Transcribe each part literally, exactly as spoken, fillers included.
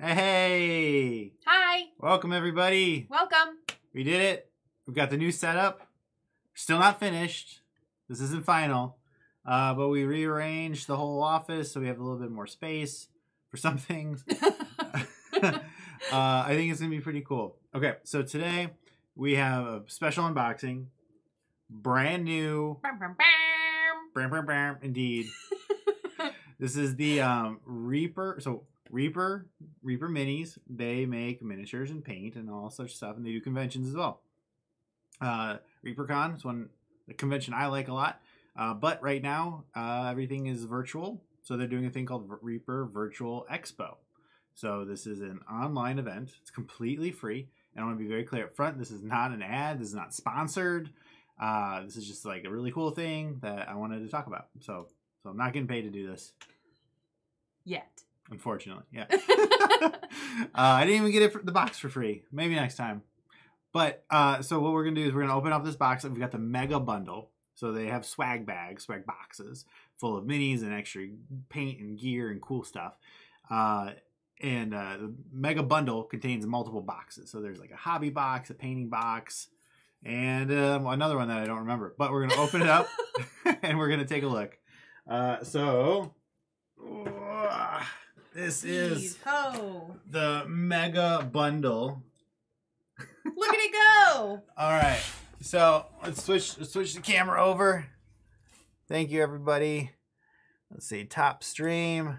Hey! Hi! Welcome, everybody. Welcome. We did it. We've got the new setup. Still not finished. This isn't final. Uh, but we rearranged the whole office so we have a little bit more space for some things. uh, I think it's going to be pretty cool. Okay, so today we have a special unboxing. Brand new. Bam, bam, bam. Bam, bam, bam, indeed. This is the um, Reaper. So Reaper, Reaper Minis. They make miniatures and paint and all such stuff. And they do conventions as well. Uh, ReaperCon is one the convention I like a lot. Uh, but right now, uh, everything is virtual. So they're doing a thing called Reaper Virtual Expo. So this is an online event. It's completely free. And I want to be very clear up front. This is not an ad. This is not sponsored. Uh, this is just like a really cool thing that I wanted to talk about. So, so I'm not getting paid to do this. Yet. Unfortunately. Yeah. uh, I didn't even get it for the box for free. Maybe next time. But uh, so what we're going to do is we're going to open up this box. We've got the mega bundle. So they have swag bags, swag boxes full of minis and extra paint and gear and cool stuff. Uh, and uh, the mega bundle contains multiple boxes. So there's like a hobby box, a painting box, and um, another one that I don't remember. But we're going to open it up and we're going to take a look. Uh, so oh, this is oh. the mega bundle. Look at it go! All right. So let's switch let's switch the camera over. Thank you, everybody. Let's see, top stream.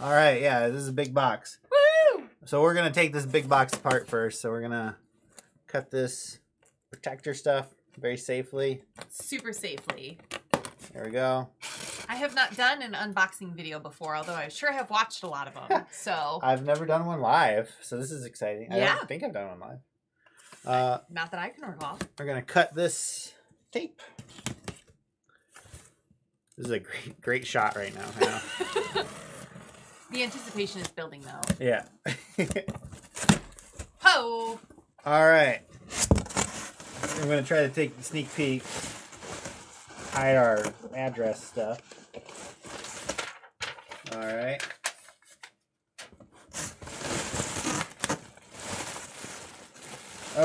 All right, yeah, this is a big box. Woo! So we're gonna take this big box apart first. So we're gonna cut this protector stuff very safely. Super safely. There we go. I have not done an unboxing video before, although I sure have watched a lot of them. So I've never done one live, so this is exciting. Yeah. I don't think I've done one live. Uh, Not that I can recall. We're gonna cut this tape. This is a great, great shot right now. I know. The anticipation is building, though. Yeah. Ho! All right. I'm gonna try to take the sneak peek. Hide our address stuff. All right.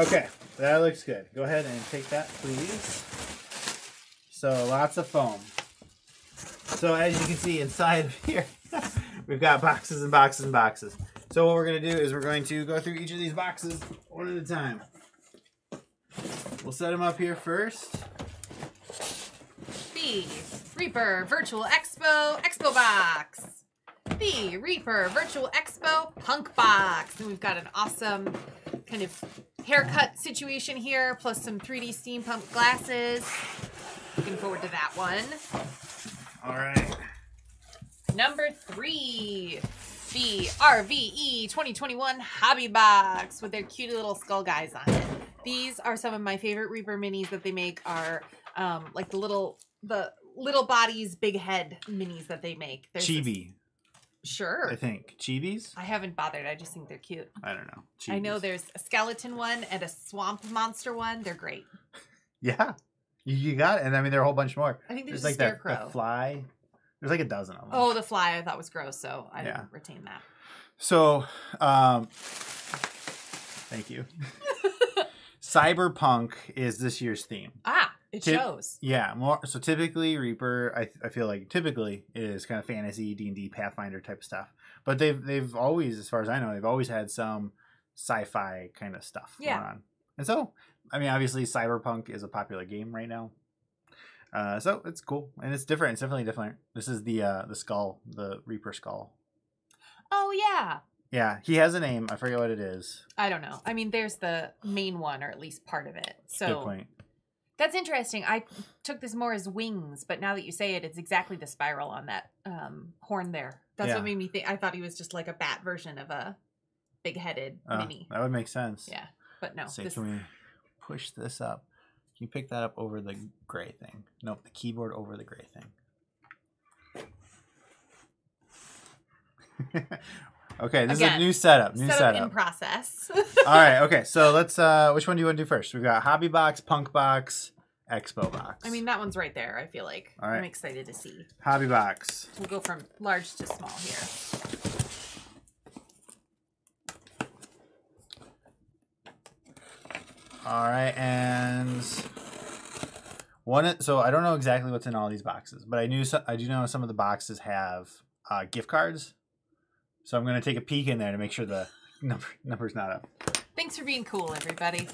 Okay, that looks good. Go ahead and take that, please. So, lots of foam. So, as you can see inside of here, we've got boxes and boxes and boxes. So, what we're going to do is we're going to go through each of these boxes one at a time. We'll set them up here first. The Reaper Virtual Expo Expo Box. The Reaper Virtual Expo Punk Box. And we've got an awesome kind of haircut situation here, plus some three D steampunk glasses. Looking forward to that one. All right. Number three, the R V E twenty twenty-one Hobby Box with their cute little skull guys on it. These are some of my favorite Reaper minis that they make are um, like the little, the little bodies, big head minis that they make. There's Chibi. This, Sure. I think. Chibis? I haven't bothered. I just think they're cute. I don't know. Chibis. I know there's a skeleton one and a swamp monster one. They're great. Yeah. You got it. And I mean, there are a whole bunch more. I think there's, there's like a scarecrow. The, the fly. There's like a dozen of them. Oh, the fly I thought was gross, so I yeah. didn't retain that. So, um, thank you. Cyberpunk is this year's theme. Ah, it Tip, shows. Yeah, more so typically Reaper, I I feel like typically is kind of fantasy, D and D, Pathfinder type stuff. But they've they've always, as far as I know, they've always had some sci-fi kind of stuff yeah. going on. And so, I mean, obviously Cyberpunk is a popular game right now. Uh, so it's cool and it's different. It's definitely different. This is the uh, the skull, the Reaper skull. Oh yeah. Yeah, he has a name. I forget what it is. I don't know. I mean, there's the main one, or at least part of it. So good point. That's interesting. I took this more as wings, but now that you say it, it's exactly the spiral on that um, horn there. That's yeah. what made me think. I thought he was just like a bat version of a big-headed oh, mini. That would make sense. Yeah, but no. So this... Can we push this up? Can you pick that up over the gray thing? Nope, the keyboard over the gray thing. Okay, this Again, is a new setup. New setup, setup. in process. All right. Okay, so let's. Uh, which one do you want to do first? We've got Hobby Box, Punk Box, Expo Box. I mean, that one's right there. I feel like. All right. I'm excited to see. Hobby Box. We'll go from large to small here. All right, and one. So I don't know exactly what's in all these boxes, but I knew so, I do know some of the boxes have uh, gift cards. So I'm going to take a peek in there to make sure the number number's not up. Thanks for being cool, everybody.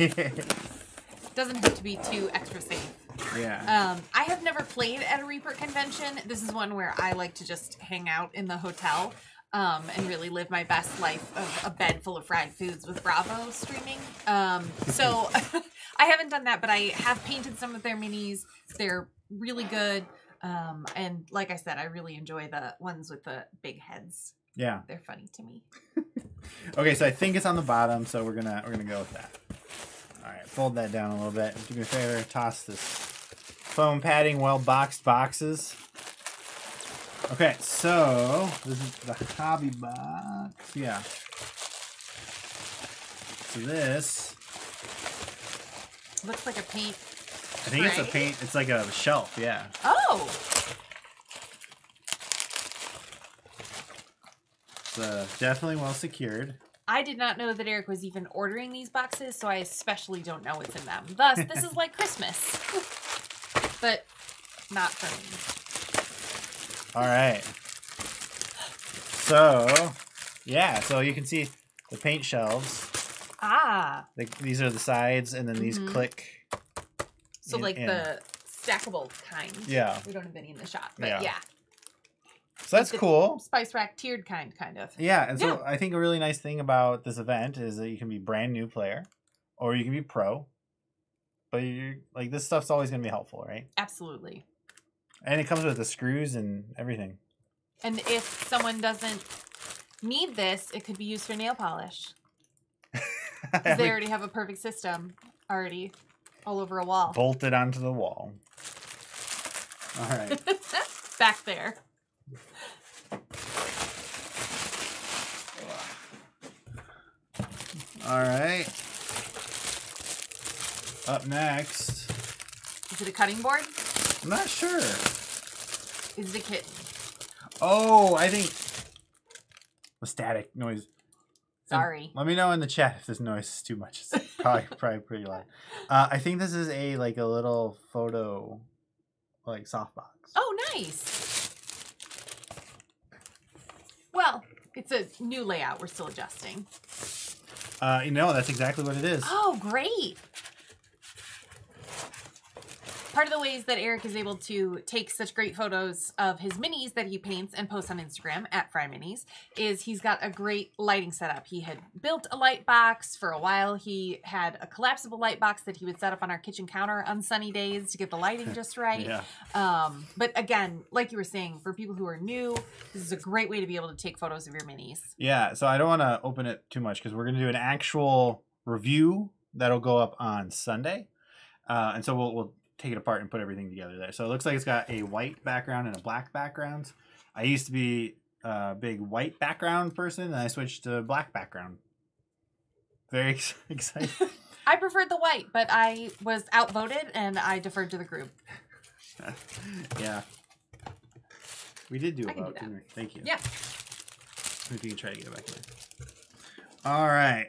Doesn't have to be too extra safe. Yeah. Um, I have never played at a Reaper convention. This is one where I like to just hang out in the hotel um, and really live my best life of a bed full of fried foods with Bravo streaming. Um, so I haven't done that, but I have painted some of their minis. They're really good. Um, and like I said, I really enjoy the ones with the big heads. Yeah. They're funny to me. Okay, so I think it's on the bottom, so we're gonna we're gonna go with that. All right, fold that down a little bit. Do me a favor, toss this foam padding, well-boxed boxes. Okay, so this is the hobby box. Yeah. So this looks like a paint. I think right? It's a paint. It's like a shelf. Yeah. Oh. It's uh, definitely well secured. I did not know that Eric was even ordering these boxes, so I especially don't know what's in them. Thus, this is like Christmas, but not for me. All right. So, yeah, so you can see the paint shelves. Ah. The, these are the sides, and then these mm-hmm. click. So, in, like in. the stackable kind. Yeah. We don't have any in the shop, but yeah. yeah. So that's cool. Spice rack tiered kind, kind of. Yeah, and so yeah. I think a really nice thing about this event is that you can be brand new player, or you can be pro. But you're like this stuff's always gonna be helpful, right? Absolutely. And it comes with the screws and everything. And if someone doesn't need this, it could be used for nail polish. Because they already have a perfect system already, all over a wall. Bolted onto the wall. All right. Back there. All right. Up next. Is it a cutting board? I'm not sure. Is it a kitten? Oh, I think the static noise. Sorry. And let me know in the chat if this noise is too much. It's probably probably pretty loud. Uh, I think this is a like a little photo, like softbox. Oh, nice. Well, it's a new layout. We're still adjusting. Uh, you know, that's exactly what it is. Oh, great. Part of the ways that Eric is able to take such great photos of his minis that he paints and posts on Instagram at Fry Minis is he's got a great lighting setup. He had built a light box for a while. He had a collapsible light box that he would set up on our kitchen counter on sunny days to get the lighting just right. Yeah. Um, but again, like you were saying, for people who are new, this is a great way to be able to take photos of your minis. Yeah, so I don't want to open it too much because we're going to do an actual review that'll go up on Sunday. Uh, and so we'll... we'll take it apart and put everything together there. So it looks like it's got a white background and a black background. I used to be a big white background person, and I switched to black background. Very ex exciting. I preferred the white, but I was outvoted, and I deferred to the group. Yeah. We did do a vote, didn't we? Thank you. Yeah. If you can try to get it back there. All right.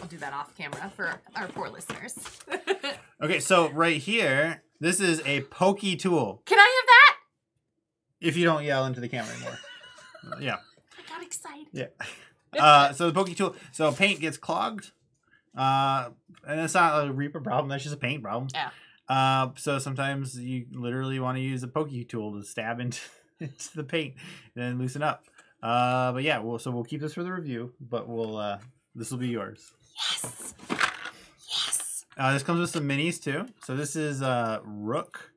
I'll do that off camera for our poor listeners. Okay, so right here... this is a pokey tool. Can I have that? If you don't yell into the camera anymore. Yeah. I got excited. Yeah. Uh, so the pokey tool. So paint gets clogged. Uh, and it's not a Reaper problem. That's just a paint problem. Yeah. Uh, so sometimes you literally want to use a pokey tool to stab into, into the paint and then loosen up. Uh, but yeah, we'll, so we'll keep this for the review, but we'll uh, this will be yours. Yes. Uh, this comes with some minis too. So this is uh, Rook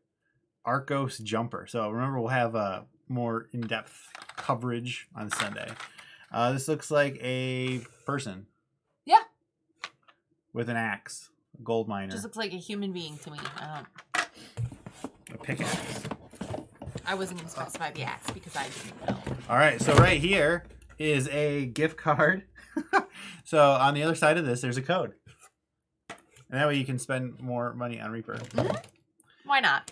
Arcos Jumper. So remember, we'll have uh, more in-depth coverage on Sunday. Uh, this looks like a person. Yeah. With an axe, a gold miner. Just looks like a human being to me. I don't... A pickaxe. I wasn't going to specify the axe because I didn't know. All right. So right here is a gift card. So on the other side of this, there's a code. And that way you can spend more money on Reaper. Mm-hmm. Why not?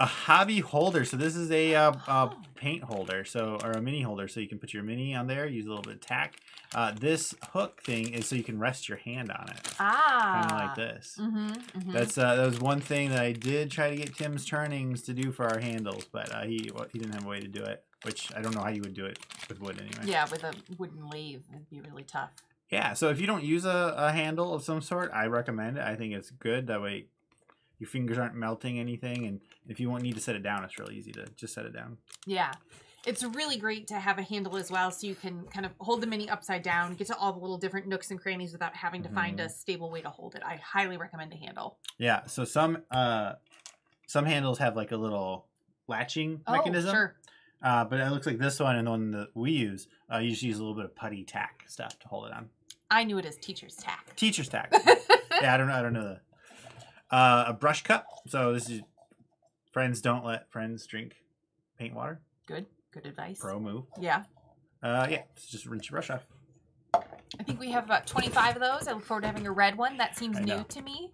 A hobby holder. So this is a, uh, oh. a paint holder, so or a mini holder. So you can put your mini on there, use a little bit of tack. Uh, this hook thing is so you can rest your hand on it. Ah. Kind of like this. Mm-hmm, mm-hmm. That's uh, that was one thing that I did try to get Tim's Turnings to do for our handles, but uh, he well, he didn't have a way to do it, which I don't know how you would do it with wood anyway. Yeah, with a wooden leave, it'd be really tough. Yeah, so if you don't use a, a handle of some sort, I recommend it. I think it's good. That way your fingers aren't melting anything, and if you won't need to set it down, it's really easy to just set it down. Yeah. It's really great to have a handle as well, so you can kind of hold the mini upside down, get to all the little different nooks and crannies without having to mm-hmm. find a stable way to hold it. I highly recommend a handle. Yeah, so some uh, some handles have like a little latching oh, mechanism. Sure. Uh, but it looks like this one and the one that we use, uh, you just use a little bit of putty tack stuff to hold it on. I knew it as teacher's tack. Teacher's tack. Yeah, I don't know. I don't know that. Uh, a brush cup. So this is friends don't let friends drink paint water. Good. Good advice. Pro move. Yeah. Uh, yeah. Just rinse your brush off. I think we have about twenty-five of those. I look forward to having a red one. That seems new to me.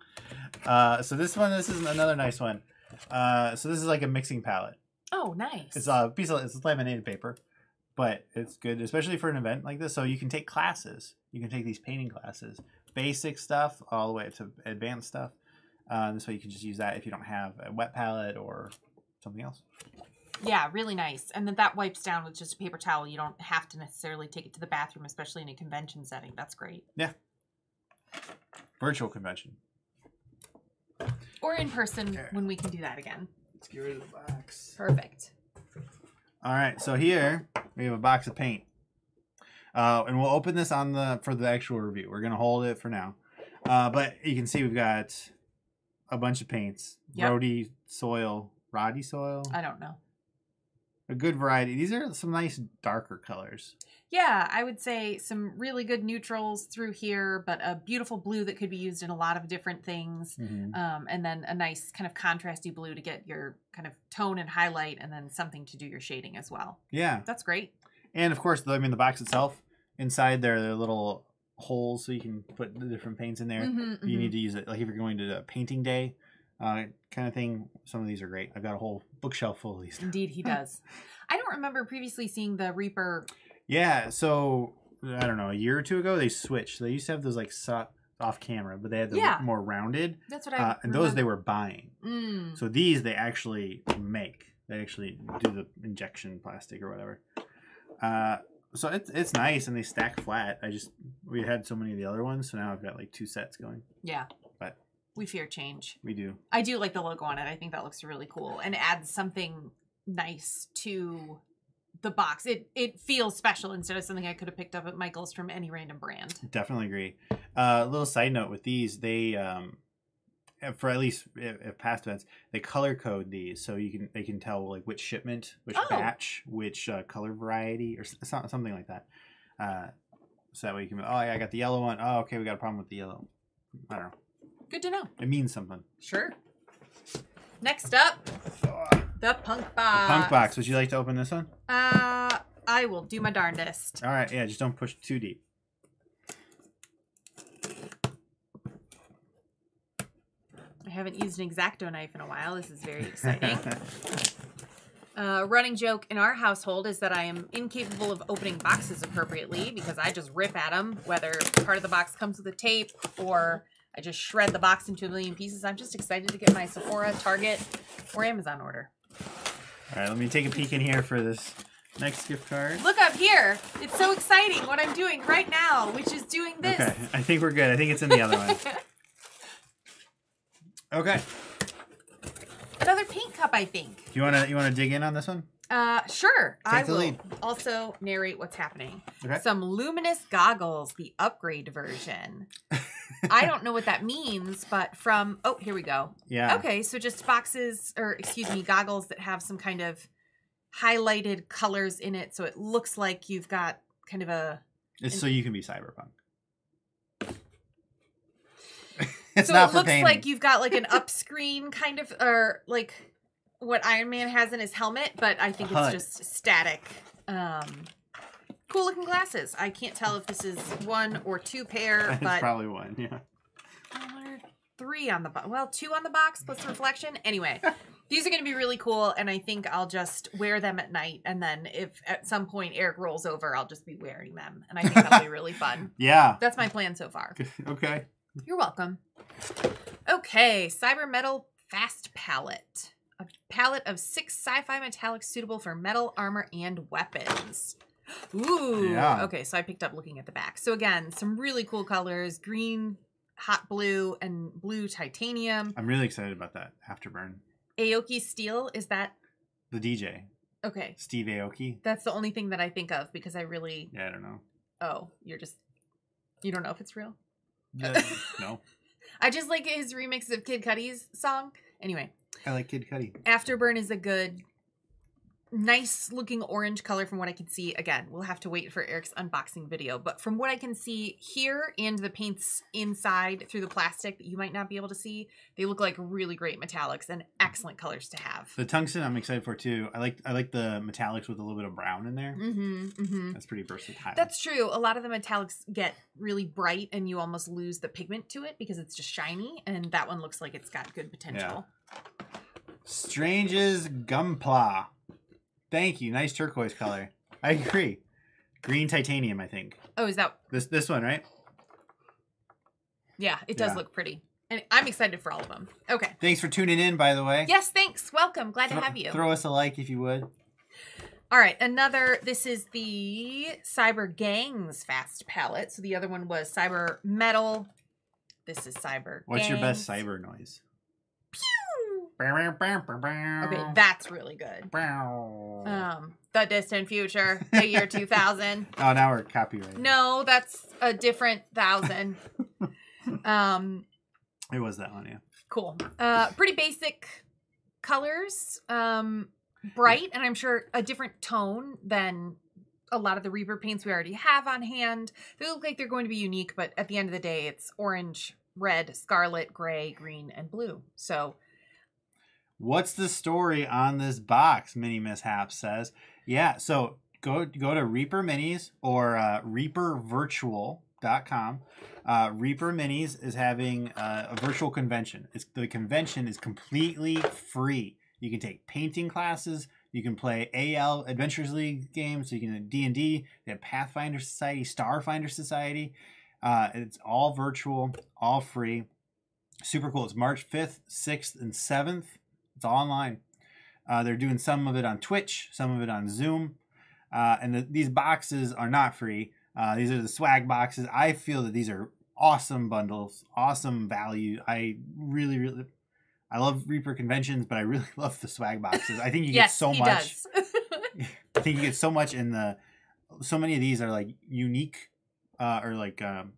Uh, so this one, this is another nice one. Uh, so this is like a mixing palette. Oh, nice. It's a piece of it's laminated paper, but it's good, especially for an event like this. So you can take classes. You can take these painting classes, basic stuff all the way up to advanced stuff. Uh, this way you can just use that if you don't have a wet palette or something else. Yeah, really nice. And then that wipes down with just a paper towel. You don't have to necessarily take it to the bathroom, especially in a convention setting. That's great. Yeah. Virtual convention. Or in person there. When we can do that again. Let's get rid of the box. Perfect. All right. So here we have a box of paint. Uh, and we'll open this on the for the actual review. We're going to hold it for now. Uh, but you can see we've got a bunch of paints. Yep. Rody soil. Roddy soil? I don't know. A good variety. These are some nice darker colors. Yeah, I would say some really good neutrals through here, but a beautiful blue that could be used in a lot of different things. Mm-hmm. Um, and then a nice kind of contrasty blue to get your kind of tone and highlight, and then something to do your shading as well. Yeah. That's great. And of course, I mean, the box itself, inside there, there are little holes so you can put the different paints in there. Mm-hmm, you mm-hmm. need to use it. Like if you're going to a painting day, Uh, kind of thing. Some of these are great. I've got a whole bookshelf full of these. Indeed, he does. I don't remember previously seeing the Reaper. Yeah, so I don't know, a year or two ago they switched. They used to have those like off camera, but they had the yeah. more rounded. That's what I. Uh, and remember. Those they were buying. Mm. So these they actually make. They actually do the injection plastic or whatever. Uh, so it's it's nice, and they stack flat. I just we had so many of the other ones, so now I've got like two sets going. Yeah. We fear change. We do. I do like the logo on it. I think that looks really cool and adds something nice to the box. It it feels special instead of something I could have picked up at Michael's from any random brand. Definitely agree. A uh, little side note with these, they um, for at least at past events, they color code these so you can they can tell like which shipment, which oh. batch, which uh, color variety, or something like that. Uh, so that way you can. Oh, I got the yellow one. Oh, okay, we got a problem with the yellow. I don't know. Good to know. It means something. Sure. Next up, the punk box. The punk box. Would you like to open this one? Uh, I will do my darndest. All right. Yeah, just don't push too deep. I haven't used an X-Acto knife in a while. This is very exciting. Uh, running joke in our household is that I am incapable of opening boxes appropriately because I just rip at them, whether part of the box comes with a tape or I just shred the box into a million pieces. I'm just excited to get my Sephora, Target, or Amazon order. All right, let me take a peek in here for this next gift card. Look up here. It's so exciting what I'm doing right now, which is doing this. Okay, I think we're good. I think it's in the other one. Okay. Another paint cup, I think. Do you want to you want to dig in on this one? Uh, sure. Take I will lead. Also narrate what's happening. Okay. Some luminous goggles, the upgrade version. I don't know what that means, but from... Oh, here we go. Yeah. Okay, so just boxes, or excuse me, goggles that have some kind of highlighted colors in it, so it looks like you've got kind of a... It's an, so you can be cyberpunk. It's so not it for looks painting. Like you've got like an up screen kind of, or like... what Iron Man has in his helmet, but I think it's just static. Um, cool looking glasses. I can't tell if this is one or two pair, but it's probably one, yeah. One or three on the box. Well, two on the box plus the reflection. Anyway, These are going to be really cool, and I think I'll just wear them at night, and then if at some point Eric rolls over, I'll just be wearing them, and I think that'll be really fun. Yeah. That's my plan so far. Okay. You're welcome. Okay, Cyber Metal Fast Palette. A palette of six sci-fi metallics suitable for metal, armor, and weapons. Ooh. Yeah. Okay, so I picked up looking at the back. So again, some really cool colors. Green, hot blue, and blue titanium. I'm really excited about that. Afterburn. Aoki Steel, is that? The D J. Okay. Steve Aoki. That's the only thing that I think of because I really... Yeah, I don't know. Oh, you're just... You don't know if it's real? Uh, no. I just like his remix of Kid Cudi's song. Anyway. I like Kid Cudi. Afterburn is a good, nice looking orange color from what I can see. Again, we'll have to wait for Eric's unboxing video. But from what I can see here and the paints inside through the plastic that you might not be able to see, they look like really great metallics and excellent colors to have. The tungsten I'm excited for too. I like I like the metallics with a little bit of brown in there. Mm-hmm, mm-hmm. That's pretty versatile. That's true. A lot of the metallics get really bright and you almost lose the pigment to it because it's just shiny. And that one looks like it's got good potential. Yeah. Strange's Gunpla. Thank you. Nice turquoise color. I agree. Green titanium, I think. Oh, is that this this one, right? Yeah, it does yeah. look pretty. And I'm excited for all of them. Okay. Thanks for tuning in, by the way. Yes, thanks. Welcome. Glad Th to have you. Throw us a like if you would. All right. Another, this is the Cyber Gangs Fast Palette. So the other one was Cyber Metal. This is Cyber What's Gangs. Your best cyber noise? Okay, that's really good. Um, the distant future, the year two thousand. Oh, now we're copyrighted. No, that's a different thousand. um, it was that one, yeah. Cool. Uh, pretty basic colors, um, bright, and I'm sure a different tone than a lot of the Reaper paints we already have on hand. They look like they're going to be unique, but at the end of the day, it's orange, red, scarlet, gray, green, and blue. So... What's the story on this box? Mini Mishap says. Yeah, so go go to Reaper Minis or uh, Reaper Virtual dot com. Uh, Reaper Minis is having uh, a virtual convention. It's, the convention is completely free. You can take painting classes. You can play A L Adventures League games. You can do D and D. They have Pathfinder Society, Starfinder Society. Uh, it's all virtual, all free. Super cool. It's March fifth, sixth, and seventh. It's all online. Uh, they're doing some of it on Twitch, some of it on Zoom. Uh, and the, these boxes are not free. Uh, these are the swag boxes. I feel that these are awesome bundles, awesome value. I really, really, I love Reaper conventions, but I really love the swag boxes. I think you yes, get so he much. Does. I think you get so much in the, so many of these are like unique uh, or like um,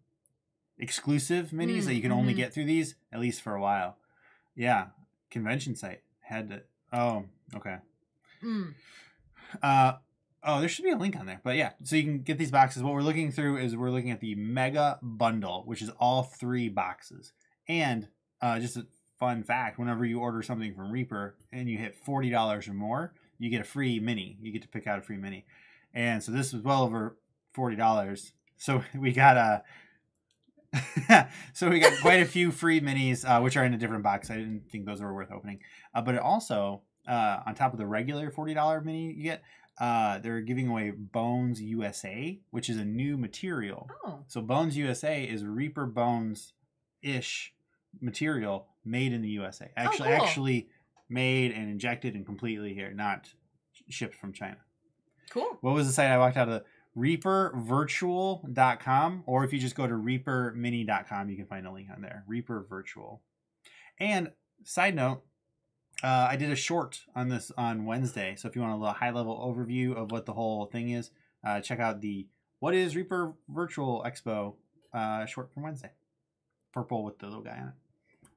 exclusive minis mm, that you can mm-hmm. only get through these, at least for a while. Yeah. Convention site had to oh okay mm. uh oh there should be a link on there, but yeah, so you can get these boxes. What we're looking through is we're looking at the mega bundle, which is all three boxes. And uh just a fun fact, whenever you order something from Reaper and you hit forty dollars or more, you get a free mini. You get to pick out a free mini, and so this was well over forty dollars, so we got a so we got quite a few free minis, uh, which are in a different box. I didn't think those were worth opening. Uh, but it also, uh, on top of the regular forty dollar mini you get, uh, they're giving away Bones U S A, which is a new material. Oh. So Bones U S A is Reaper Bones-ish material made in the U S A. Actually, oh, cool. actually made and injected and completely here, not shipped from China. Cool. What was the site I walked out of? The Reaper Virtual dot com, or if you just go to Reaper Mini dot com, you can find a link on there. Reaper Virtual. And side note, uh, I did a short on this on Wednesday, so if you want a little high-level overview of what the whole thing is, uh, check out the What is Reaper Virtual Expo uh, short from Wednesday. Purple with the little guy on it.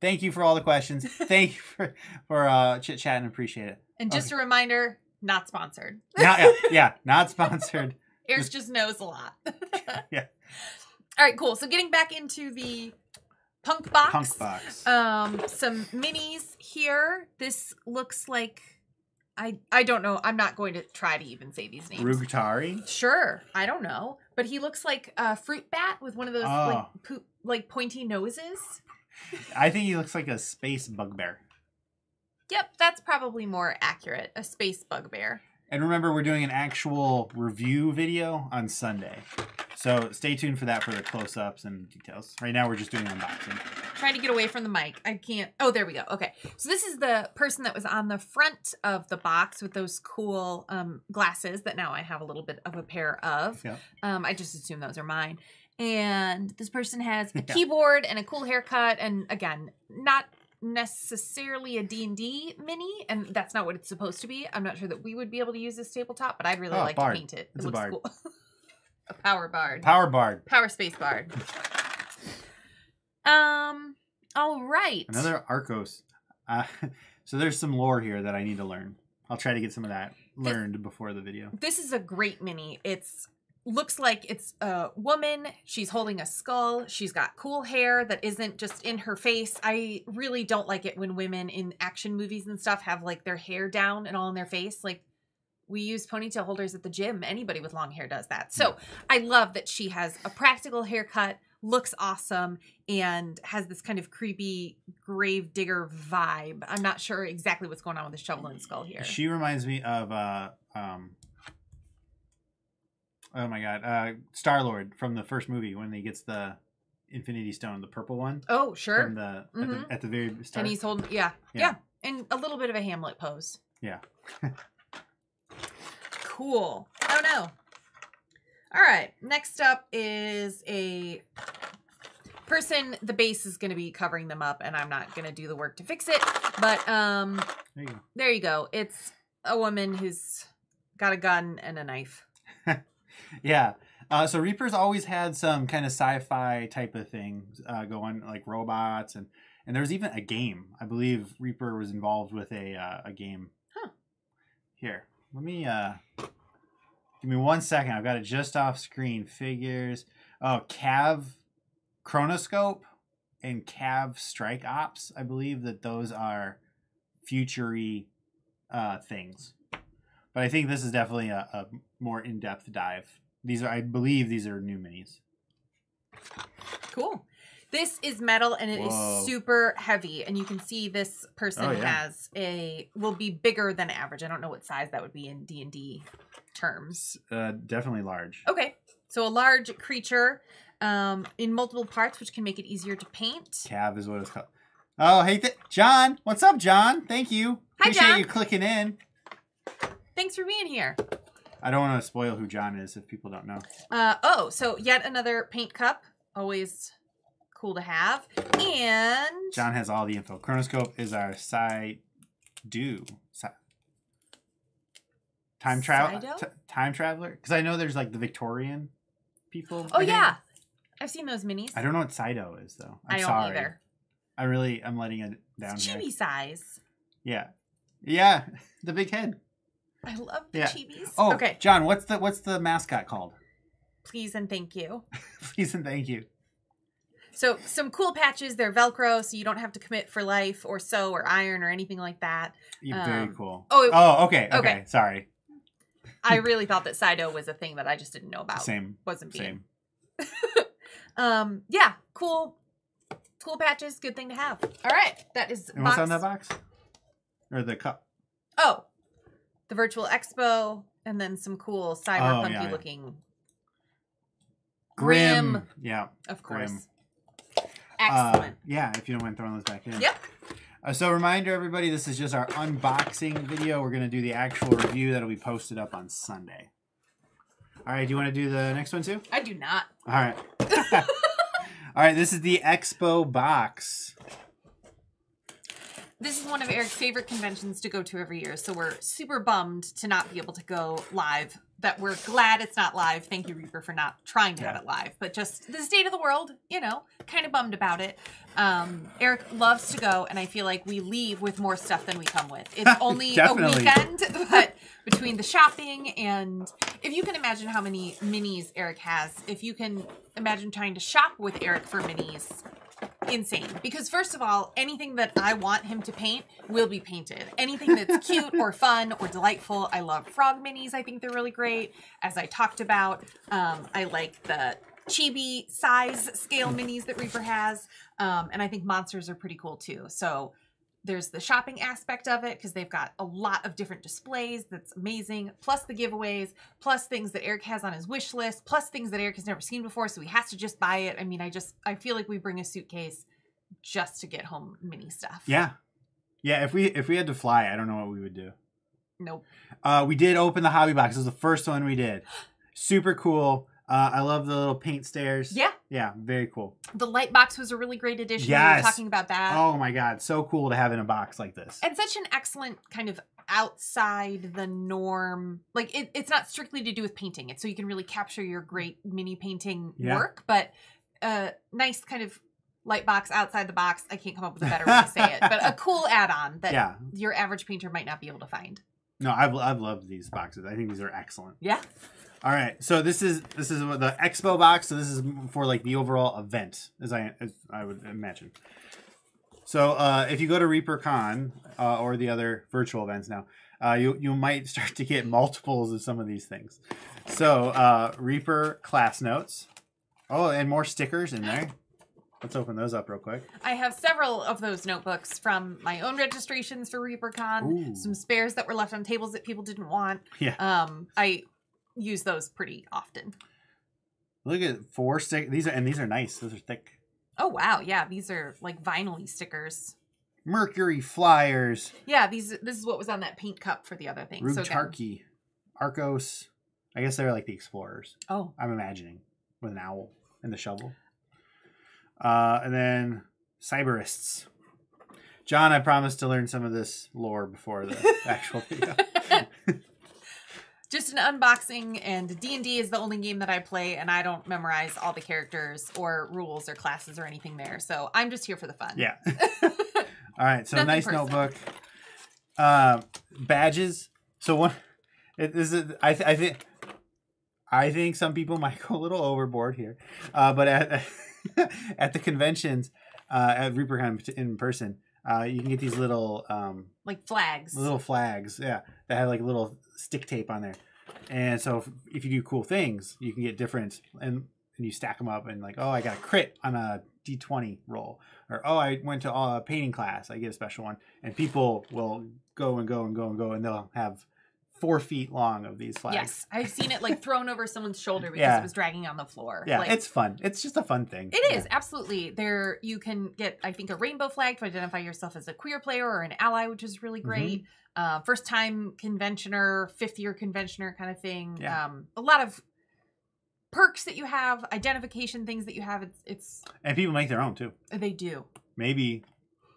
Thank you for all the questions. Thank you for, for uh, chit-chatting. Appreciate it. And just okay. a reminder, not sponsored. Not, yeah, yeah, not sponsored. Eric just knows a lot. Yeah. All right, cool. So getting back into the punk box. Punk box. Um, some minis here. This looks like, I I don't know. I'm not going to try to even say these names. Rugtarki? Sure. I don't know. But he looks like a fruit bat with one of those oh. like, poop, like pointy noses. I think he looks like a space bugbear. Yep, that's probably more accurate. A space bugbear. And remember, we're doing an actual review video on Sunday. So stay tuned for that for the close-ups and details. Right now, we're just doing an unboxing. Try to get away from the mic. I can't. Oh, there we go. Okay. So this is the person that was on the front of the box with those cool um, glasses that now I have a little bit of a pair of. Yep. Um, I just assume those are mine. And this person has a yeah. keyboard and a cool haircut. And again, not necessarily a D and D mini, and that's not what it's supposed to be. I'm not sure that we would be able to use this tabletop, but I'd really oh, like bard. to paint it. It's it looks a bard. Cool. A power bard. Power bard. Power space bard. um. All right. Another Arcos. Uh, so there's some lore here that I need to learn. I'll try to get some of that learned this, before the video. This is a great mini. It's looks like it's a woman. She's holding a skull. She's got cool hair that isn't just in her face. I really don't like it when women in action movies and stuff have like their hair down and all in their face. Like, we use ponytail holders at the gym. Anybody with long hair does that. So I love that she has a practical haircut, looks awesome, and has this kind of creepy gravedigger vibe. I'm not sure exactly what's going on with the shovel and skull here. She reminds me of... Uh, um... Oh my God, uh, Star-Lord from the first movie when he gets the Infinity Stone, the purple one. Oh, sure. From the, mm-hmm. at, the at the very start. And he's holding, yeah, yeah, yeah, and a little bit of a Hamlet pose. Yeah. Cool. Oh no. All right. Next up is a person. The base is going to be covering them up, and I'm not going to do the work to fix it. But um, there you go. There you go. It's a woman who's got a gun and a knife. Yeah. Uh, so Reaper's always had some kind of sci-fi type of things uh, going, like robots. And, and there was even a game. I believe Reaper was involved with a, uh, a game. Huh. Here, let me... Uh, give me one second. I've got it just off screen. Figures. Oh, Cav Chronoscope and Cav Strike Ops. I believe that those are future-y uh, things. But I think this is definitely a, a more in-depth dive. These are, I believe these are new minis. Cool. This is metal and it Whoa. is super heavy. And you can see this person oh, yeah. has a, will be bigger than average. I don't know what size that would be in D and D terms. Uh, definitely large. Okay. So a large creature um, in multiple parts, which can make it easier to paint. Cav is what it's called. Oh, hey, th John. What's up, John? Thank you. Hi, Appreciate John. you clicking in. Thanks for being here. I don't want to spoil who John is if people don't know. Uh, oh, so yet another paint cup. Always cool to have. And... John has all the info. Chronoscope is our Psy-do. Psy time, tra time traveler. Because I know there's like the Victorian people. Oh, I yeah. Think. I've seen those minis. I don't know what Psy-do is, though. I'm I don't sorry. either. I really am letting it down it's here. Chibi size. Yeah. Yeah. The big head. I love the yeah. chibis. Oh, okay. John, what's the what's the mascot called? Please and thank you. Please and thank you. So some cool patches. They're Velcro, so you don't have to commit for life or sew or iron or anything like that. Um, Very cool. Oh, it, oh okay, okay, okay. Sorry. I really thought that Psy-do was a thing that I just didn't know about. Same. Wasn't being. Same. um, yeah, cool. Cool patches. Good thing to have. All right. That is and box. What's on that box? Or the cup? Oh. The Virtual Expo, and then some cool cyberpunky oh, yeah, yeah. looking grim. grim. Yeah, of course. Grim. Excellent. Uh, yeah, if you don't mind throwing those back in. Yep. Uh, so, reminder, everybody, this is just our unboxing video. We're gonna do the actual review that'll be posted up on Sunday. All right. Do you want to do the next one too? I do not. All right. All right. This is the Expo box. This is one of Eric's favorite conventions to go to every year, so we're super bummed to not be able to go live. That we're glad it's not live. Thank you, Reaper, for not trying to yeah. have it live, but just the state of the world, you know, kind of bummed about it. Um, Eric loves to go, and I feel like we leave with more stuff than we come with. It's only a weekend, but between the shopping and if you can imagine how many minis Eric has, if you can imagine trying to shop with Eric for minis... Insane. Because first of all, anything that I want him to paint will be painted. Anything that's cute or fun or delightful. I love frog minis. I think they're really great. As I talked about, um, I like the chibi size scale minis that Reaper has. Um, and I think monsters are pretty cool too. So There's the shopping aspect of it because they've got a lot of different displays. That's amazing. Plus the giveaways, plus things that Eric has on his wish list, plus things that Eric has never seen before. So he has to just buy it. I mean, I just, I feel like we bring a suitcase just to get home mini stuff. Yeah. Yeah. If we, if we had to fly, I don't know what we would do. Nope. Uh, we did open the hobby box. It was the first one we did. Super cool. Uh, I love the little paint stairs. Yeah. Yeah, very cool. The light box was a really great addition. Yes. We were talking about that. Oh my God. So cool to have in a box like this. And such an excellent kind of outside the norm. Like it, it's not strictly to do with painting. It's so you can really capture your great mini painting yeah. work, but a nice kind of light box outside the box. I can't come up with a better way to say it, but a cool add-on that yeah. your average painter might not be able to find. No, I've, I've loved these boxes. I think these are excellent. Yeah. All right, so this is this is the expo box. So this is for like the overall event, as I as I would imagine. So uh, if you go to ReaperCon uh, or the other virtual events now, uh, you you might start to get multiples of some of these things. So uh, Reaper class notes. Oh, and more stickers in there. Let's open those up real quick. I have several of those notebooks from my own registrations for ReaperCon. Ooh. Some spares that were left on tables that people didn't want. Yeah. Um, I. use those pretty often. Look at four stick. These are and these are nice. Those are thick. Oh wow, yeah, these are like vinyl-y stickers. Mercury flyers. Yeah, these. This is what was on that paint cup for the other thing. Rugtarki, Arcos. I guess they're like the explorers. Oh, I'm imagining with an owl and the shovel. Uh, and then cyberists. John, I promised to learn some of this lore before the actual video. Just an unboxing, and D and D is the only game that I play, and I don't memorize all the characters or rules or classes or anything there. So I'm just here for the fun. Yeah. All right. So nice personal. Notebook. Uh, badges. So one. It, this is. I, th I think. I think some people might go a little overboard here, uh, but at at the conventions, uh, at ReaperCon in person, uh, you can get these little um, like flags. Little flags. Yeah, that have like little stick tape on there, and so if, if you do cool things you can get different, and and you stack them up and like, oh, I got a crit on a d twenty roll, or oh, I went to a painting class, I get a special one, and people will go and go and go and go, and they'll have four feet long of these flags. Yes, I've seen it like thrown over someone's shoulder because yeah. it was dragging on the floor. Yeah, like, it's fun. It's just a fun thing. It yeah. is, absolutely. There you can get, I think, a rainbow flag to identify yourself as a queer player or an ally, which is really great. Mm-hmm. Uh, first time conventioner, fifth year conventioner kind of thing. Yeah. Um, a lot of perks that you have, identification things that you have. It's, it's And people make their own too. They do. Maybe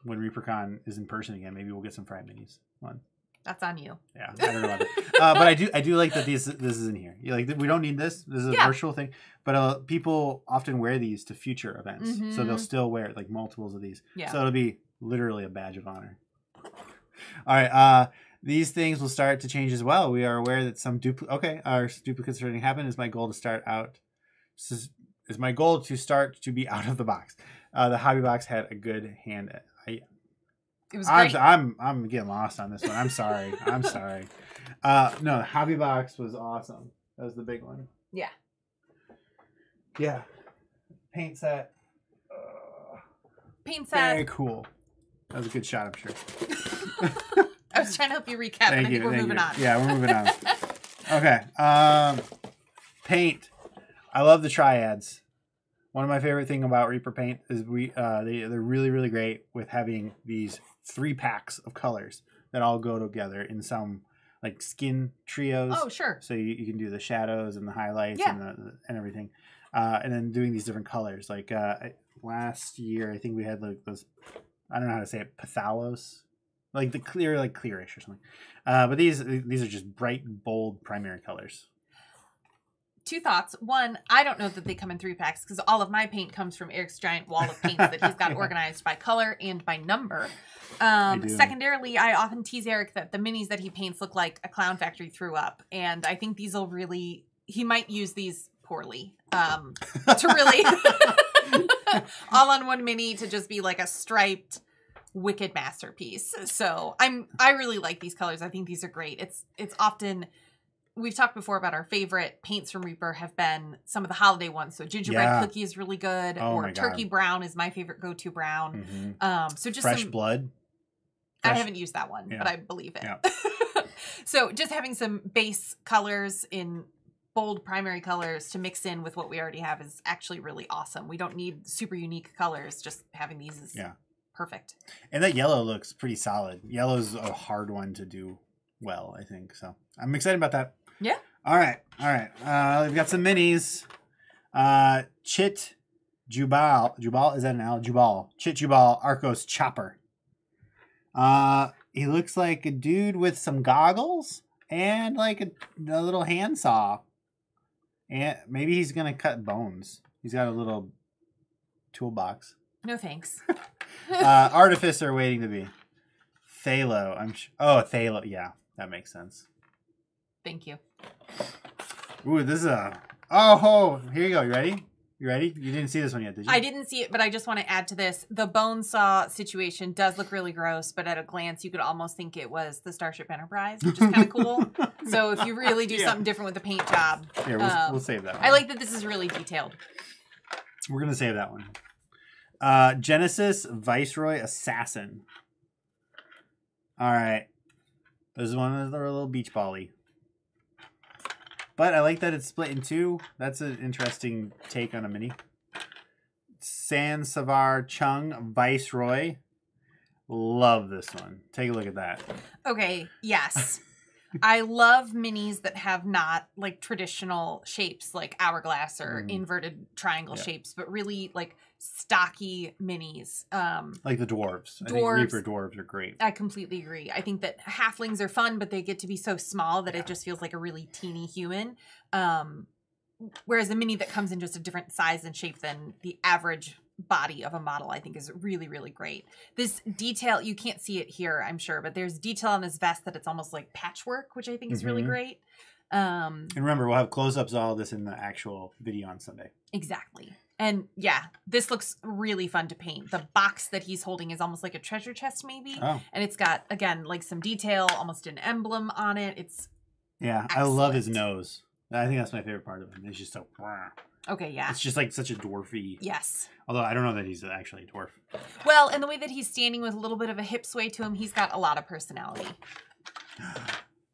when ReaperCon is in person again, maybe we'll get some Fry Minis one. That's on you. Yeah, I don't know about it. uh, but I do, I do like that these, this is in here. You're like, we don't need this. This is a yeah. virtual thing. But uh, people often wear these to future events. Mm-hmm. So they'll still wear like multiples of these. Yeah. So it'll be literally a badge of honor. All right. Uh, these things will start to change as well. We are aware that some dupl okay, our duplicates starting to happen. Is my goal to start out? Is, is my goal to start to be out of the box? Uh, the hobby box had a good hand. I, it was great. I'm, I'm I'm getting lost on this one. I'm sorry. I'm sorry. Uh, no, the hobby box was awesome. That was the big one. Yeah. Yeah. Paint set. Uh, Paint set. Very cool. That was a good shot, I'm sure. I was trying to help you recap, thank but I think you, we're moving you. on. Yeah, we're moving on. Okay. Um, paint. I love the triads. One of my favorite thing about Reaper Paint is we uh, they, they're really, really great with having these three packs of colors that all go together in some like skin trios. Oh, sure. So you, you can do the shadows and the highlights yeah. and, the, and everything. Uh, and then doing these different colors. Like uh, last year, I think we had like those... I don't know how to say it, Pathalos, like the clear, like clearish or something. Uh, but these these are just bright, bold primary colors. Two thoughts. One, I don't know that they come in three packs because all of my paint comes from Eric's giant wall of paints that he's got organized by color and by number. Um, secondarily, I often tease Eric that the minis that he paints look like a clown factory threw up. And I think these will really, he might use these poorly um, to really... all on one mini to just be like a striped wicked masterpiece. So I'm I really like these colors. I think these are great. It's it's often we've talked before about our favorite paints from Reaper have been some of the holiday ones. So gingerbread yeah. cookie is really good. Oh or turkey God. brown is my favorite go-to brown. Mm-hmm. Um so just fresh some, blood. Fresh. I haven't used that one, yeah. but I believe it. Yeah. So just having some base colors in bold primary colors to mix in with what we already have is actually really awesome. We don't need super unique colors. Just having these is yeah. perfect. And that yellow looks pretty solid. Yellow's a hard one to do well, I think. So I'm excited about that. Yeah. All right. All right. Uh, we've got some minis. Uh, Chit Jubal. Jubal? Is that an L? Jubal. Chit Jubal Arcos Chopper. Uh, he looks like a dude with some goggles and like a, a little handsaw. And maybe he's going to cut bones. He's got a little toolbox. No thanks. uh, Artificer waiting to be. Thalo. I'm sh oh, Thalo. Yeah, that makes sense. Thank you. Ooh, this is a... Oh, here you go. You ready? You ready? You didn't see this one yet, did you? I didn't see it, but I just want to add to this. The bone saw situation does look really gross, but at a glance, you could almost think it was the Starship Enterprise, which is kind of cool. So if you really do yeah. something different with the paint job. Here, we'll, um, we'll save that one. I like that this is really detailed. We're going to save that one. Uh, Genesis Viceroy Assassin. All right. This is one of the little beach volley. But I like that it's split in two. That's an interesting take on a mini. San Savar Chung Viceroy. Love this one. Take a look at that. Okay, yes. I love minis that have not like traditional shapes like hourglass or mm. inverted triangle yeah. shapes, but really like stocky minis. Um, like the dwarves. dwarves. I think Reaper dwarves are great. I completely agree. I think that halflings are fun, but they get to be so small that yeah. it just feels like a really teeny human. Um, whereas a mini that comes in just a different size and shape than the average body of a model, I think, is really, really great. This detail, you can't see it here, I'm sure, but there's detail on this vest that it's almost like patchwork, which I think is mm-hmm. really great. Um, and remember, we'll have close-ups of all this in the actual video on Sunday. Exactly. And yeah, this looks really fun to paint. The box that he's holding is almost like a treasure chest, maybe. Oh. And it's got, again, like some detail, almost an emblem on it. It's yeah, excellent. I love his nose. I think that's my favorite part of him. It's just so... Okay, yeah. It's just like such a dwarfy. Yes. Although I don't know that he's actually a dwarf. Well, and the way that he's standing with a little bit of a hip sway to him, he's got a lot of personality.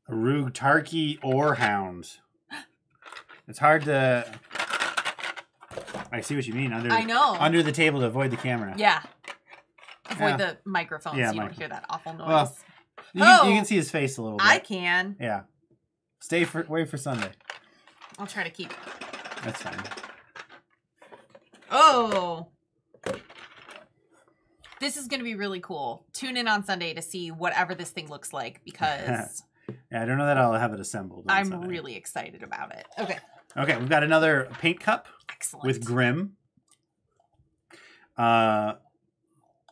Rugtarki Oarhound. It's hard to. I see what you mean. Under, I know. Under the table to avoid the camera. Yeah. Avoid yeah. the microphone yeah, so you microphone. don't hear that awful noise. Well, you, oh, can, you can see his face a little bit. I can. Yeah. Stay for, wait for Sunday. I'll try to keep. That's fine. Oh, this is going to be really cool. Tune in on Sunday to see whatever this thing looks like, because yeah, I don't know that I'll have it assembled. I'm Sunday. really excited about it. Okay. Okay. We've got another paint cup. Excellent. With Grimm. Uh,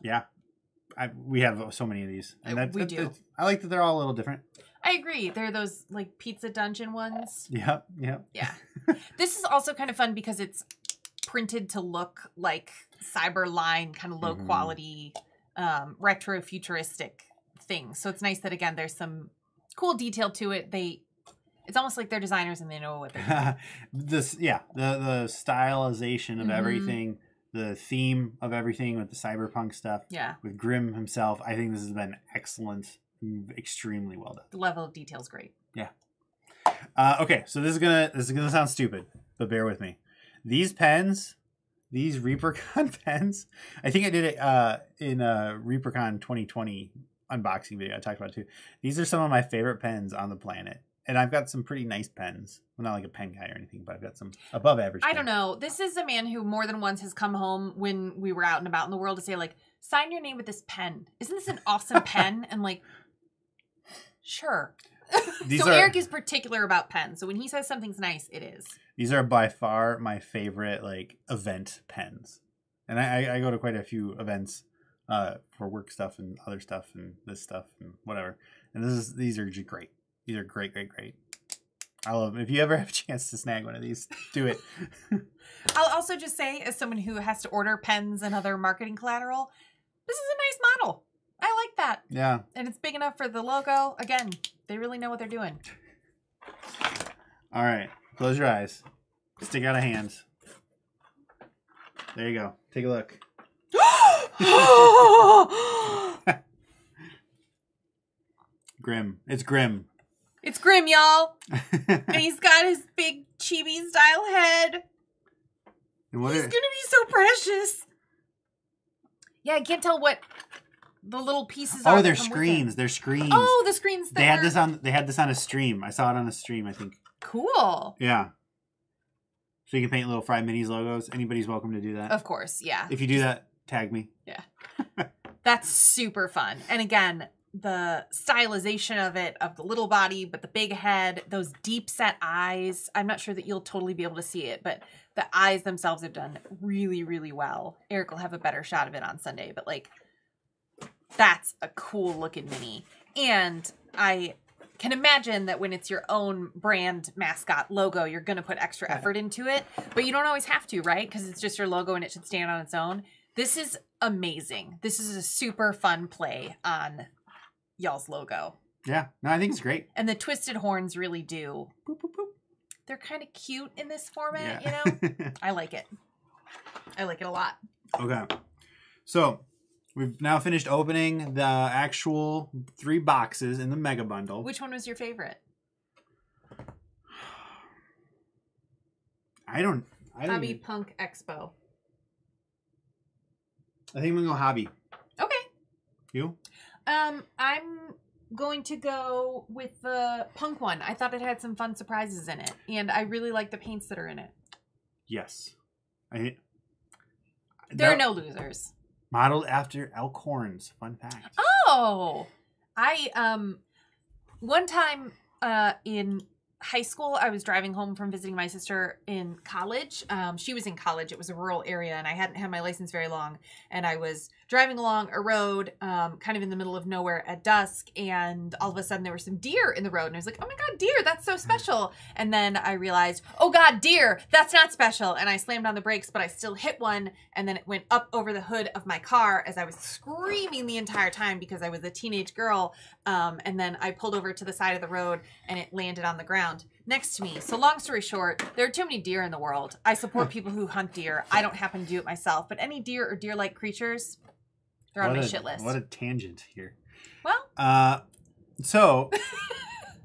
yeah, I, we have so many of these. And that's, we that's, do. That's, I like that they're all a little different. I agree. They're those like pizza dungeon ones. Yep. Yep. Yeah. This is also kind of fun because it's printed to look like Cyberline, kind of low mm-hmm. quality, um, retro futuristic things. So it's nice that, again, there's some cool detail to it. They, it's almost like they're designers and they know what they're doing. This, yeah, the the stylization of mm-hmm. everything, the theme of everything with the cyberpunk stuff. Yeah, with Grimm himself, I think this has been excellent, extremely well done. The level of detail is great. Yeah. Uh, okay, so this is gonna this is gonna sound stupid, but bear with me. These pens, these ReaperCon pens, I think I did it uh, in a ReaperCon twenty twenty unboxing video. I talked about it too. These are some of my favorite pens on the planet. And I've got some pretty nice pens. I'm not like a pen guy or anything, but I've got some above average. I pen. don't know. This is a man who more than once has come home when we were out and about in the world to say, like, sign your name with this pen. Isn't this an awesome pen? And like, sure. These so are, Eric is particular about pens. So when he says something's nice, it is. These are by far my favorite like event pens. And I, I go to quite a few events uh, for work stuff and other stuff and this stuff and whatever. And this is these are just great. These are great, great, great. I love them. If you ever have a chance to snag one of these, do it. I'll also just say, as someone who has to order pens and other marketing collateral, this is a nice model. I like that. Yeah. And it's big enough for the logo. Again, they really know what they're doing. All right. Close your eyes. Stick out a hand. There you go. Take a look. Grim. It's Grim. It's Grim, y'all. And he's got his big chibi-style head. And what he's going to be so precious. Yeah, I can't tell what the little pieces are. Oh, they're screens. They're screens. Oh, the screens. That they had were... this on. They had this on a stream. I saw it on a stream, I think. Cool. Yeah. So you can paint little Fry Minis logos. Anybody's welcome to do that. Of course, yeah. If you do that, tag me. Yeah. That's super fun. And again, the stylization of it, of the little body, but the big head, those deep set eyes. I'm not sure that you'll totally be able to see it, but the eyes themselves have done really, really well. Eric will have a better shot of it on Sunday, but like, that's a cool looking mini. And I can imagine that when it's your own brand mascot logo, you're going to put extra effort into it, but you don't always have to, right? Because it's just your logo and it should stand on its own. This is amazing. This is a super fun play on y'all's logo. Yeah. No, I think it's great. And the twisted horns really do. Boop, boop, boop. They're kind of cute in this format, yeah. You know? I like it. I like it a lot. Okay. So we've now finished opening the actual three boxes in the Mega Bundle. Which one was your favorite? I don't... I don't Hobby even... Punk Expo. I think I'm going to go Hobby. Okay. You? Um, I'm going to go with the punk one. I thought it had some fun surprises in it, and I really like the paints that are in it. Yes. I, there that, are no losers. Modeled after elk horns. Fun fact. Oh! I, um, one time uh, in high school, I was driving home from visiting my sister in college. Um, she was in college. It was a rural area, and I hadn't had my license very long. And I was driving along a road, um, kind of in the middle of nowhere at dusk. And all of a sudden, there were some deer in the road. And I was like, oh my God, deer, that's so special. And then I realized, oh God, deer, that's not special. And I slammed on the brakes, but I still hit one. And then it went up over the hood of my car as I was screaming the entire time because I was a teenage girl. Um, and then I pulled over to the side of the road and it landed on the ground next to me. So long story short, there are too many deer in the world. I support people who hunt deer. I don't happen to do it myself, but any deer or deer-like creatures, they're on my shit list. What a tangent here. Well. Uh, so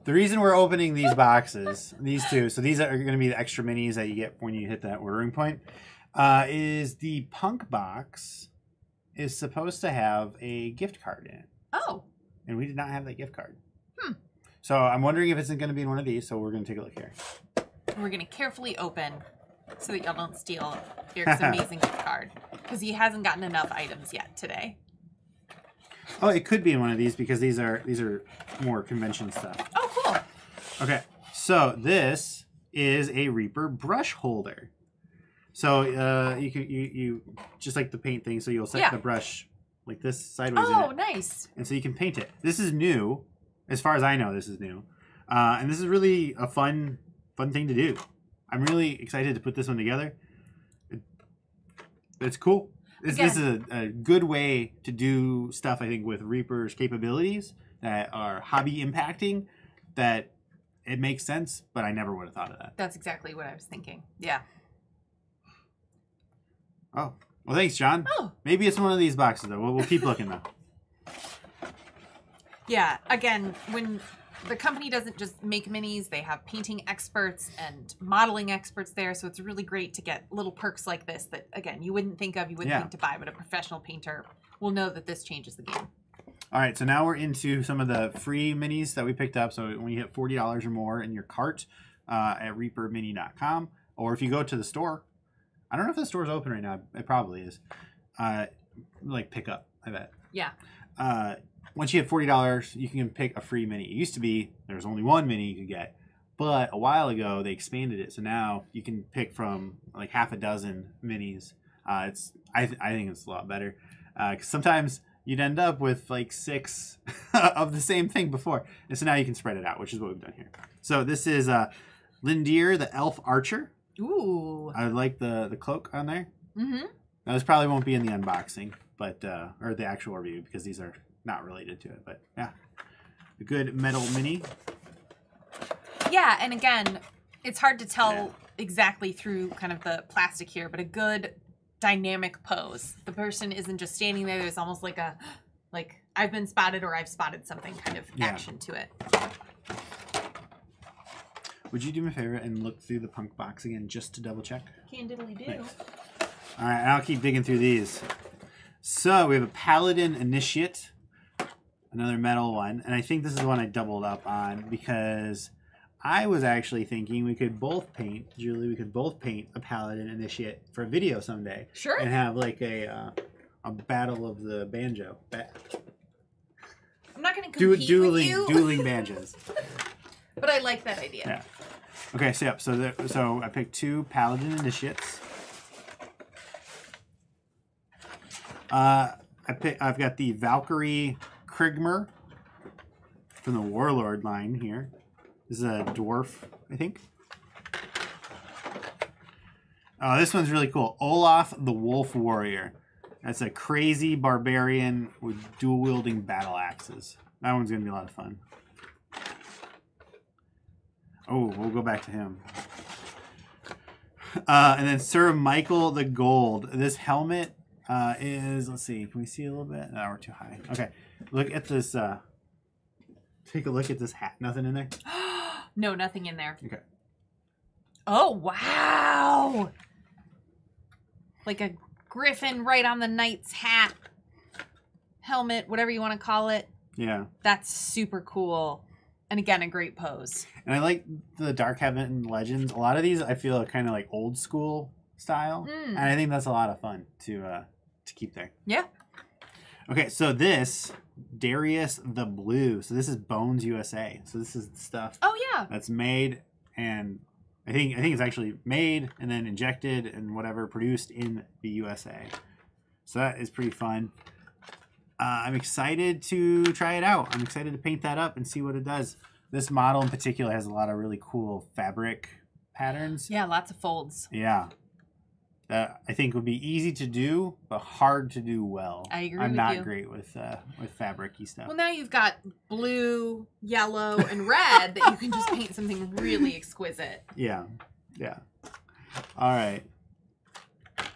the reason we're opening these boxes, these two, so these are going to be the extra minis that you get when you hit that ordering point, uh, is the punk box is supposed to have a gift card in it. Oh. And we did not have that gift card. Hmm. So I'm wondering if it's going to be in one of these, so we're going to take a look here. We're going to carefully open so that y'all don't steal Eric's amazing gift card, because he hasn't gotten enough items yet today. Oh, it could be in one of these, because these are these are more convention stuff. Oh, cool. Okay, so this is a Reaper brush holder. So uh, you can you, you just like the paint thing, so you'll set yeah. the brush like this sideways. Oh, in it. Nice. And so you can paint it. This is new. As far as I know, this is new. Uh, and this is really a fun fun thing to do. I'm really excited to put this one together. It, it's cool. This, Again, this is a, a good way to do stuff, I think, with Reaper's capabilities that are hobby impacting, that it makes sense, but I never would have thought of that. That's exactly what I was thinking. Yeah. Oh. Well, thanks, John. Oh. Maybe it's one of these boxes, though. We'll, we'll keep looking, though. Yeah, again, when the company doesn't just make minis, they have painting experts and modeling experts there. So it's really great to get little perks like this that, again, you wouldn't think of, you wouldn't yeah. think to buy, but a professional painter will know that this changes the game. All right, so now we're into some of the free minis that we picked up. So when you hit forty dollars or more in your cart uh, at reaper mini dot com, or if you go to the store, I don't know if the store's open right now. It probably is. Uh, like pick up, I bet. Yeah. Uh, Once you hit forty dollars, you can pick a free mini. It used to be there was only one mini you could get, but a while ago they expanded it. So now you can pick from like half a dozen minis. Uh, it's I, th I think it's a lot better because uh, sometimes you'd end up with like six of the same thing before. And so now you can spread it out, which is what we've done here. So this is uh, Lindir, the elf archer. Ooh. I like the, the cloak on there. Mm-hmm. Now this probably won't be in the unboxing, but uh, or the actual review because these are... not related to it, but yeah, a good metal mini. Yeah, and again, it's hard to tell yeah. exactly through kind of the plastic here, but a good dynamic pose. The person isn't just standing there. There's almost like a like I've been spotted or I've spotted something kind of yeah. action to it. Would you do me a favor and look through the punk box again just to double check? Can diddly do. Nice. All right, I'll keep digging through these. So we have a Paladin initiate, another metal one, and I think this is the one I doubled up on because I was actually thinking we could both paint, Julie, we could both paint a Paladin initiate for a video someday. Sure. And have like a uh, a battle of the banjo. Ba I'm not going to compete du dueling, with you. Dueling banjos. But I like that idea. Yeah. Okay, so yep, so there, so I picked two Paladin initiates. Uh, I pick, I've got the Valkyrie Krigmer from the Warlord line here. This is a dwarf, I think. Oh, this one's really cool. Olaf the Wolf Warrior. That's a crazy barbarian with dual-wielding battle axes. That one's going to be a lot of fun. Oh, we'll go back to him. Uh, and then Sir Michael the Gold. This helmet uh, is, let's see, can we see a little bit? No, we're too high. Okay, look at this. Uh, take a look at this hat. Nothing in there? No, nothing in there. Okay. Oh, wow. Like a griffin right on the knight's hat. Helmet, whatever you want to call it. Yeah. That's super cool. And again, a great pose. And I like the Dark Heaven Legends. A lot of these I feel are kind of like old school style. Mm. And I think that's a lot of fun to uh, to keep there. Yeah. Okay, so this, Darius the Blue. So this is Bones U S A. So this is the stuff. Oh, yeah. That's made and I think I think it's actually made and then injected and whatever produced in the U S A. So that is pretty fun. Uh, I'm excited to try it out. I'm excited to paint that up and see what it does. This model in particular has a lot of really cool fabric patterns. Yeah, lots of folds. Yeah. That I think would be easy to do, but hard to do well. I agree with you. I'm not great with, uh, with fabric-y stuff. Well, now you've got blue, yellow, and red that you can just paint something really exquisite. Yeah. Yeah. All right.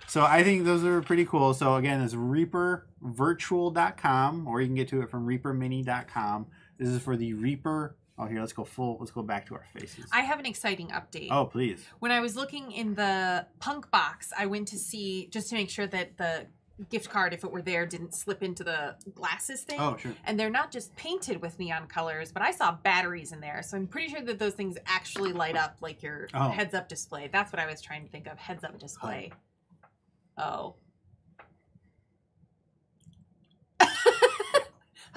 So I think those are pretty cool. So again, it's Reaper Virtual dot com, or you can get to it from Reaper Mini dot com. This is for the Reaper. Oh, here, let's go full. Let's go back to our faces. I have an exciting update. Oh, please. When I was looking in the punk box, I went to see just to make sure that the gift card, if it were there, didn't slip into the glasses thing. Oh, sure. And they're not just painted with neon colors, but I saw batteries in there. So I'm pretty sure that those things actually light up like your oh. heads-up display. That's what I was trying to think of, heads-up display. Oh. Oh. H U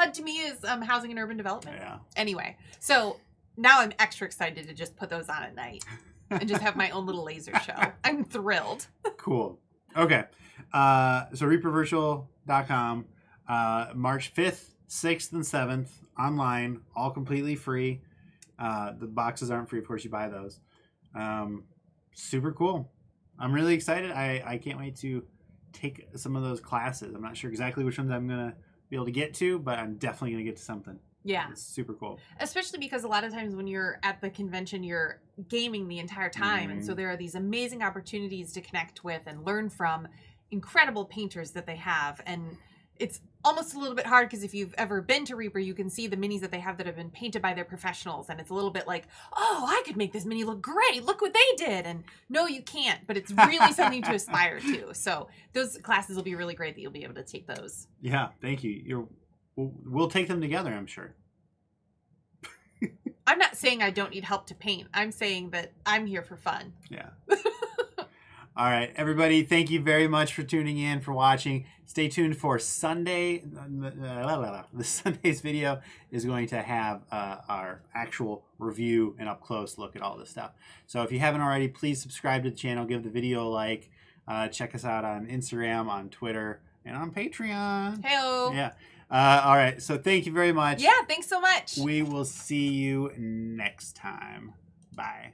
D to me is um, housing and urban development. Yeah. Anyway, so now I'm extra excited to just put those on at night and just have my own little laser show. I'm thrilled. Cool. Okay. Uh, so Reaper Virtual dot com, uh, March fifth, sixth, and seventh, online, all completely free. Uh, the boxes aren't free. Of course, you buy those. Um, super cool. I'm really excited. I, I can't wait to take some of those classes. I'm not sure exactly which ones I'm going to be able to get to, but I'm definitely going to get to something. Yeah. It's super cool. Especially because a lot of times when you're at the convention, you're gaming the entire time. Mm-hmm. And so there are these amazing opportunities to connect with and learn from incredible painters that they have. And it's almost a little bit hard because if you've ever been to Reaper, you can see the minis that they have that have been painted by their professionals. And it's a little bit like, oh, I could make this mini look great. Look what they did. And no, you can't. But it's really something to aspire to. So those classes will be really great that you'll be able to take those. Yeah, thank you. You're, we'll, we'll take them together, I'm sure. I'm not saying I don't need help to paint. I'm saying that I'm here for fun. Yeah. All right, everybody, thank you very much for tuning in, for watching. Stay tuned for Sunday. The Sunday's video is going to have uh, our actual review and up-close look at all this stuff. So if you haven't already, please subscribe to the channel, give the video a like, uh, check us out on Instagram, on Twitter, and on Patreon. Hey-o. Yeah. Uh, all right, so thank you very much. Yeah, thanks so much. We will see you next time. Bye.